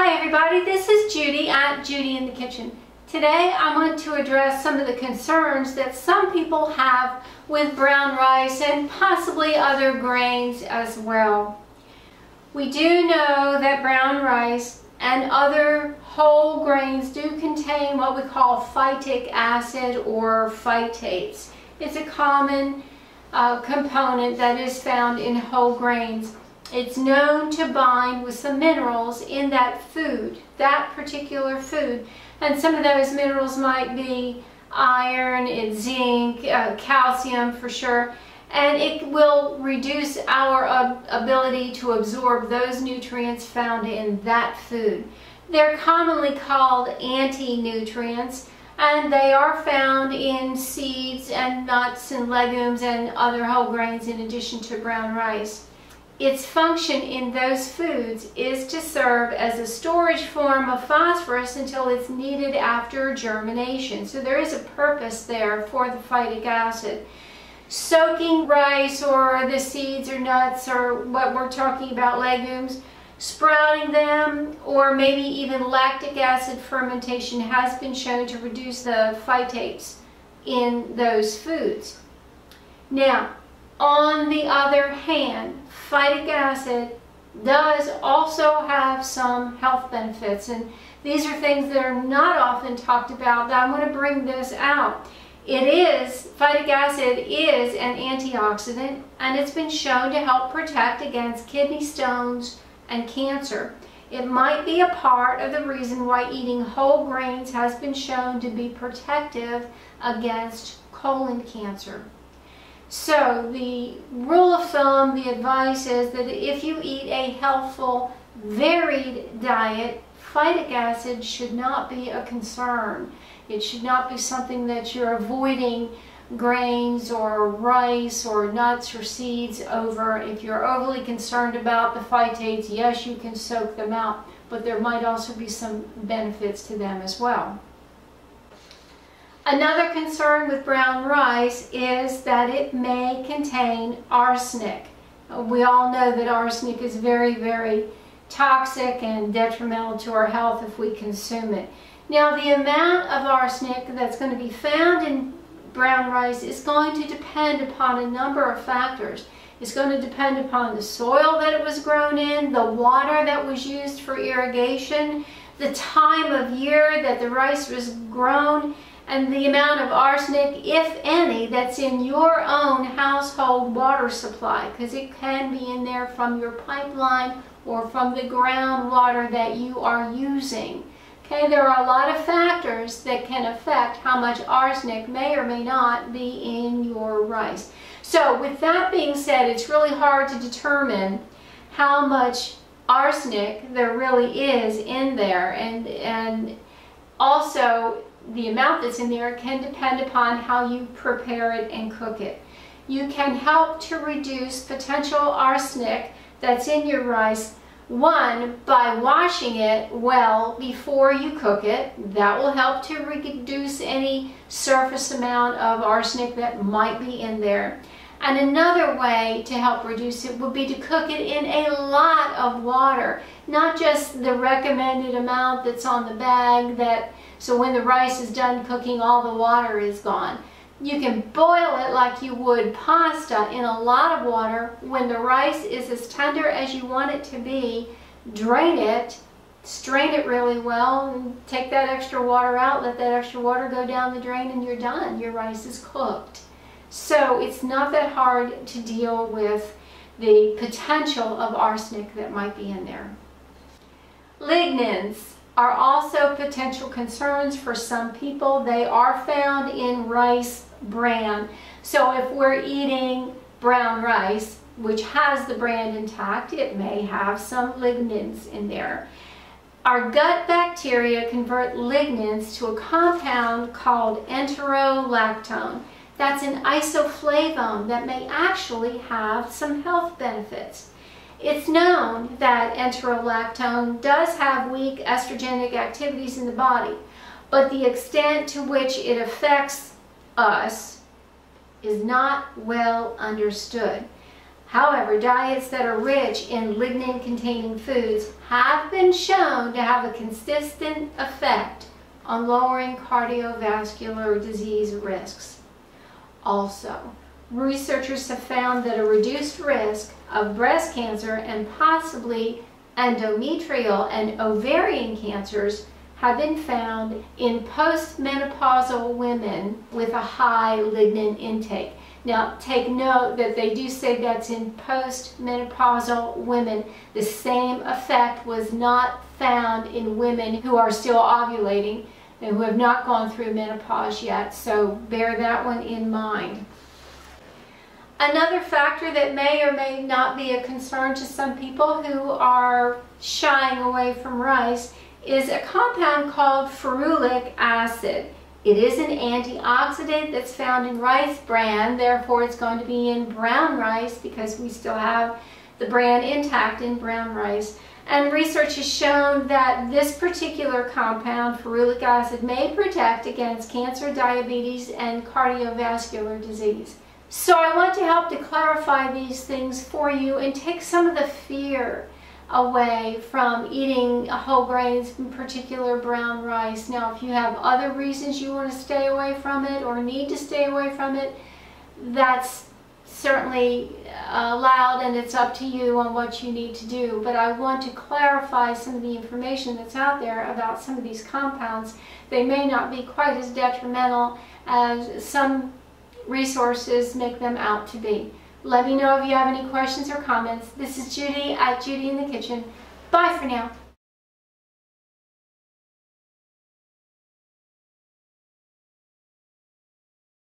Hi everybody, this is Judy at Judy in the Kitchen. Today I want to address some of the concerns that some people have with brown rice and possibly other grains as well. We do know that brown rice and other whole grains do contain what we call phytic acid or phytates. It's a common component that is found in whole grains. It's known to bind with some minerals in that food, that particular food. And some of those minerals might be iron and zinc, calcium for sure. And it will reduce our ability to absorb those nutrients found in that food. They're commonly called anti-nutrients, and they are found in seeds and nuts and legumes and other whole grains in addition to brown rice. Its function in those foods is to serve as a storage form of phosphorus until it's needed after germination. So there is a purpose there for the phytic acid. Soaking rice or the seeds or nuts or what we're talking about, legumes, sprouting them, or maybe even lactic acid fermentation has been shown to reduce the phytates in those foods. Now, on the other hand, phytic acid does also have some health benefits, and these are things that are not often talked about, but I want to bring this out. Phytic acid is an antioxidant, and it's been shown to help protect against kidney stones and cancer. It might be a part of the reason why eating whole grains has been shown to be protective against colon cancer. So the rule of thumb, the advice is that if you eat a healthful, varied diet, phytic acid should not be a concern. It should not be something that you're avoiding grains or rice or nuts or seeds over. If you're overly concerned about the phytates, yes, you can soak them out, but there might also be some benefits to them as well. Another concern with brown rice is that it may contain arsenic. We all know that arsenic is very, very toxic and detrimental to our health if we consume it. Now, the amount of arsenic that's going to be found in brown rice is going to depend upon a number of factors. It's going to depend upon the soil that it was grown in, the water that was used for irrigation, the time of year that the rice was grown, and the amount of arsenic, if any, that's in your own household water supply, because it can be in there from your pipeline or from the groundwater that you are using. Okay, there are a lot of factors that can affect how much arsenic may or may not be in your rice. So with that being said, it's really hard to determine how much arsenic there really is in there, and also the amount that's in there can depend upon how you prepare it and cook it. You can help to reduce potential arsenic that's in your rice, one, by washing it well before you cook it. That will help to reduce any surface amount of arsenic that might be in there. And another way to help reduce it would be to cook it in a lot of water, not just the recommended amount that's on the bag, that so when the rice is done cooking, all the water is gone. You can boil it like you would pasta in a lot of water. When the rice is as tender as you want it to be, drain it, strain it really well, and take that extra water out, let that extra water go down the drain, and you're done. Your rice is cooked. So it's not that hard to deal with the potential of arsenic that might be in there. Lignans are also potential concerns for some people. They are found in rice bran. So if we're eating brown rice, which has the bran intact, it may have some lignans in there. Our gut bacteria convert lignans to a compound called enterolactone. That's an isoflavone that may actually have some health benefits. It's known that enterolactone does have weak estrogenic activities in the body, but the extent to which it affects us is not well understood. However, diets that are rich in lignin-containing foods have been shown to have a consistent effect on lowering cardiovascular disease risks. Also, researchers have found that a reduced risk of breast cancer and possibly endometrial and ovarian cancers have been found in postmenopausal women with a high lignin intake. Now, take note that they do say that's in postmenopausal women. The same effect was not found in women who are still ovulating and who have not gone through menopause yet, so bear that one in mind. Another factor that may or may not be a concern to some people who are shying away from rice is a compound called ferulic acid. It is an antioxidant that's found in rice bran, therefore it's going to be in brown rice because we still have the bran intact in brown rice. And research has shown that this particular compound, ferulic acid, may protect against cancer, diabetes, and cardiovascular disease. So I want to help to clarify these things for you and take some of the fear away from eating whole grains, in particular brown rice. Now, if you have other reasons you want to stay away from it or need to stay away from it, that's certainly allowed and it's up to you on what you need to do. But I want to clarify some of the information that's out there about some of these compounds. They may not be quite as detrimental as some resources make them out to be. Let me know if you have any questions or comments. This is Judy at Judy in the Kitchen. Bye for now.